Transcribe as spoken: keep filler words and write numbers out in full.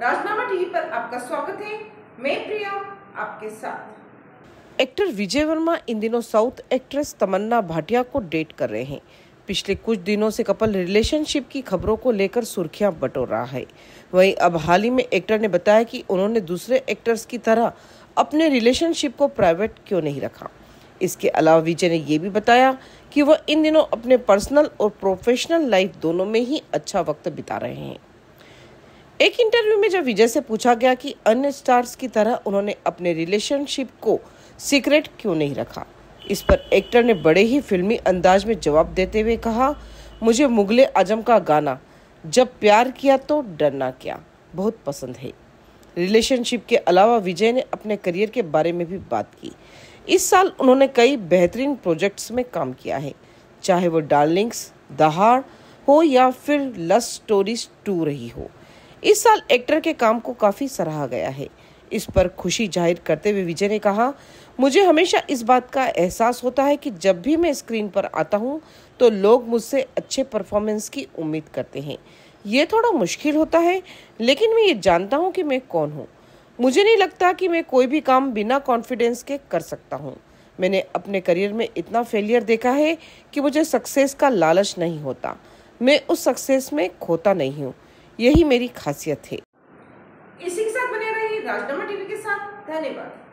राज़नामा TV पर आपका स्वागत है। मैं प्रिया आपके साथ। एक्टर विजय वर्मा इन दिनों साउथ एक्ट्रेस तमन्ना भाटिया को डेट कर रहे हैं। पिछले कुछ दिनों से कपल रिलेशनशिप की खबरों को लेकर सुर्खियां बटोर रहा है। वहीं अब हाल ही में एक्टर ने बताया कि उन्होंने दूसरे एक्टर्स की तरह अपने रिलेशनशिप को प्राइवेट क्यों नहीं रखा। इसके अलावा विजय ने ये भी बताया कि वह इन दिनों अपने पर्सनल और प्रोफेशनल लाइफ दोनों में ही अच्छा वक्त बिता रहे हैं। एक इंटरव्यू में जब विजय से पूछा गया कि अन्य स्टार्स की तरह उन्होंने अपने रिलेशनशिप को सीक्रेट क्यों नहीं रखा, इस पर एक्टर ने बड़े ही फिल्मी अंदाज में जवाब देते हुए कहा, मुझे मुगल-ए-आजम का गाना जब प्यार किया तो डरना क्या बहुत पसंद है। रिलेशनशिप के अलावा विजय ने अपने करियर के बारे में भी बात की। इस साल उन्होंने कई बेहतरीन प्रोजेक्ट्स में काम किया है, चाहे वो डार्लिंग्स, दहाड़ हो या फिर लफ स्टोरीज टू रही हो। इस साल एक्टर के काम को काफ़ी सराहा गया है। इस पर खुशी जाहिर करते हुए विजय ने कहा, मुझे हमेशा इस बात का एहसास होता है कि जब भी मैं स्क्रीन पर आता हूं तो लोग मुझसे अच्छे परफॉर्मेंस की उम्मीद करते हैं। ये थोड़ा मुश्किल होता है, लेकिन मैं ये जानता हूं कि मैं कौन हूं। मुझे नहीं लगता कि मैं कोई भी काम बिना कॉन्फिडेंस के कर सकता हूं। मैंने अपने करियर में इतना फेलियर देखा है कि मुझे सक्सेस का लालच नहीं होता। मैं उस सक्सेस में खोता नहीं हूँ। यही मेरी खासियत है। इसी के साथ बने रहिए राज़नामा टीवी के साथ। धन्यवाद।